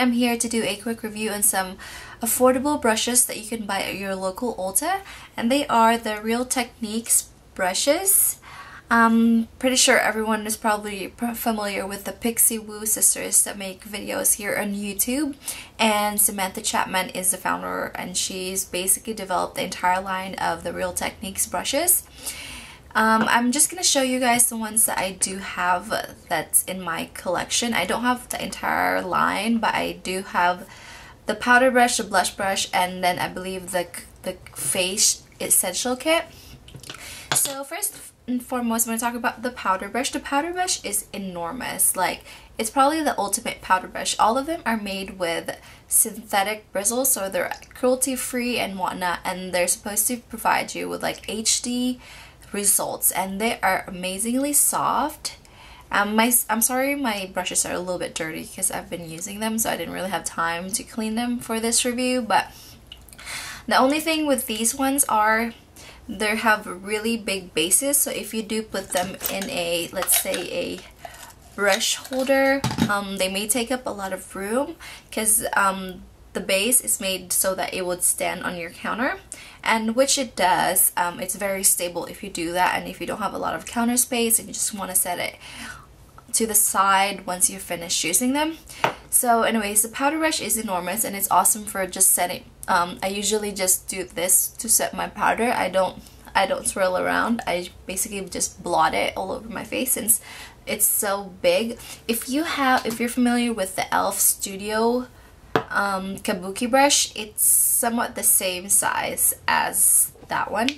everyone, I'm here to do a quick review on some affordable brushes that you can buy at your local Ulta, and they are the Real Techniques brushes. I'm pretty sure everyone is probably familiar with the Pixiwoo sisters that make videos here on YouTube, and Samantha Chapman is the founder, and she's basically developed the entire line of the Real Techniques brushes. I'm just going to show you guys the ones that I do have that's in my collection. I don't have the entire line, but I do have the powder brush, the blush brush, and then I believe the face essential kit. So first and foremost, I'm going to talk about the powder brush. The powder brush is enormous. Like, it's probably the ultimate powder brush. All of them are made with synthetic bristles, so they're cruelty-free and whatnot, and they're supposed to provide you with like HD results, and they are amazingly soft. I'm sorry my brushes are a little bit dirty because I've been using them, so I didn't really have time to clean them for this review, but the only thing with these ones are they have really big bases, so if you do put them in a, let's say, a brush holder, they may take up a lot of room because the base is made so that it would stand on your counter, and which it does. It's very stable if you do that, and if you don't have a lot of counter space and you just want to set it to the side once you finish using them. So anyways, the powder brush is enormous and it's awesome for just setting. I usually just do this to set my powder. I don't swirl around. I basically just blot it all over my face since it's so big. If you're familiar with the Elf Studio Kabuki brush, it's somewhat the same size as that one,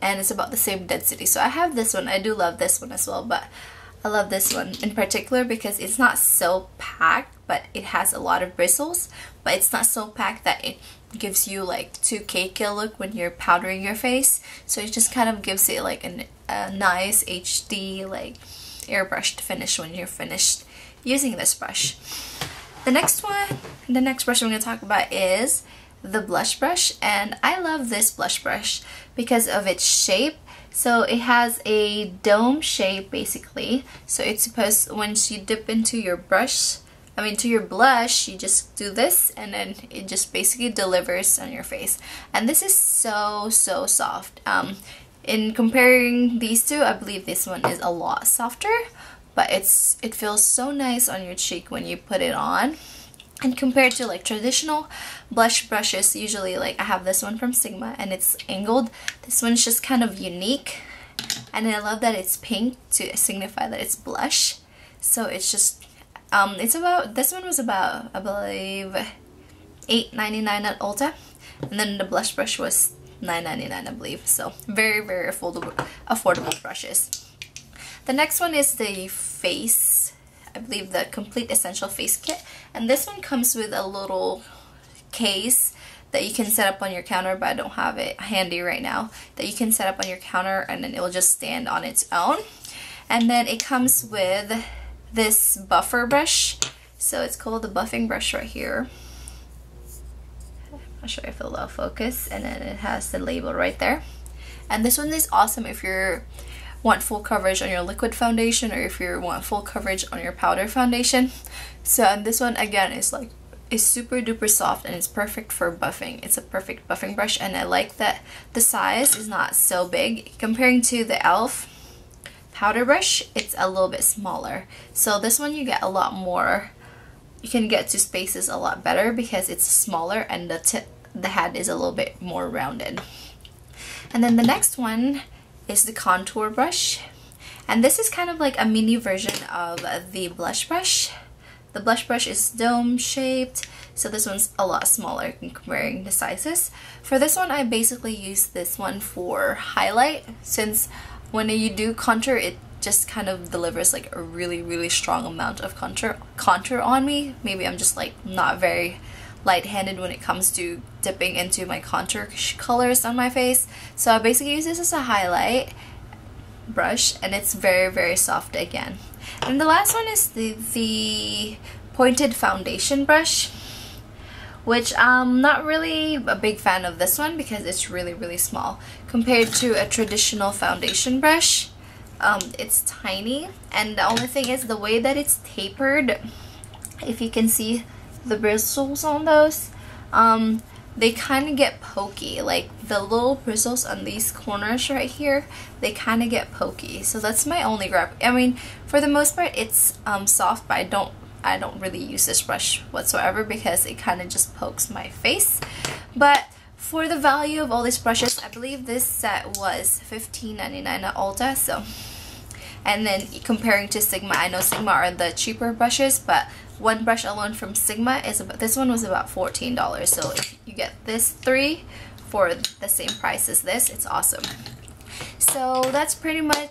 and it's about the same density. So I have this one. I do love this one as well, but I love this one in particular because it's not so packed, but it has a lot of bristles, but it's not so packed that it gives you like too cakey look when you're powdering your face. So it just kind of gives it like a nice HD like airbrushed finish when you're finished using this brush. The next brush I'm going to talk about is the blush brush, and I love this blush brush because of its shape. So it has a dome shape basically, so it's supposed, when you dip into your blush, you just do this and then it just basically delivers on your face, and this is so soft. In comparing these two, I believe this one is a lot softer, but it feels so nice on your cheek when you put it on. And compared to like traditional blush brushes, usually like I have this one from Sigma and it's angled. This one's just kind of unique, and I love that it's pink to signify that it's blush. So it's just this one was about I believe $8.99 at Ulta, and then the blush brush was $9.99 I believe. So very affordable brushes. The next one is the face, I believe the complete essential face kit, and this one comes with a little case that you can set up on your counter, but I don't have it handy right now, that you can set up on your counter and then it will just stand on its own. And then it comes with this buffer brush, so it's called the buffing brush right here. I'm not sure if it'll focus, and then it has the label right there. And this one is awesome if you're want full coverage on your liquid foundation, or if you want full coverage on your powder foundation. So, and this one again is like, is super duper soft and it's perfect for buffing. It's a perfect buffing brush, and I like that the size is not so big. Comparing to the Elf powder brush, it's a little bit smaller. So this one you get a lot more, you can get to spaces a lot better because it's smaller and the tip, the head is a little bit more rounded. And then the next one is the contour brush, and this is kind of like a mini version of the blush brush. The blush brush is dome shaped, so this one's a lot smaller comparing the sizes. For this one, I basically use this one for highlight, since when you do contour, it just kind of delivers like a really strong amount of contour on me. Maybe I'm just like not very light-handed when it comes to dipping into my contour colors on my face, so I basically use this as a highlight brush, and it's very soft again. And the last one is the pointed foundation brush, which I'm not really a big fan of this one because it's really small compared to a traditional foundation brush. It's tiny, and the only thing is the way that it's tapered if you can see the bristles on those, they kind of get pokey, like the little bristles on these corners right here, they kind of get pokey. So that's my only grab. I mean, for the most part it's soft, but I don't really use this brush whatsoever because it kind of just pokes my face. But for the value of all these brushes, I believe this set was $15.99 at Ulta. So, and then comparing to Sigma, I know Sigma are the cheaper brushes, but one brush alone from Sigma is about, this one was about $14. So if you get this three for the same price as this, it's awesome. So that's pretty much.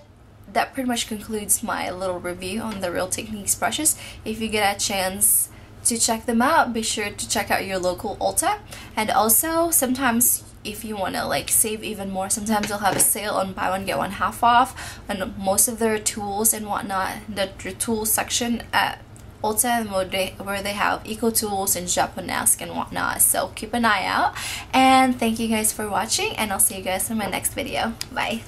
That pretty much concludes my little review on the Real Techniques brushes. If you get a chance to check them out, be sure to check out your local Ulta. And also, sometimes if you want to like save even more, sometimes they'll have a sale on buy one get one half off on most of their tools and whatnot. The tool section at Ulta, where they have Eco Tools and Japonesque and whatnot. So keep an eye out. And thank you guys for watching, and I'll see you guys in my next video. Bye.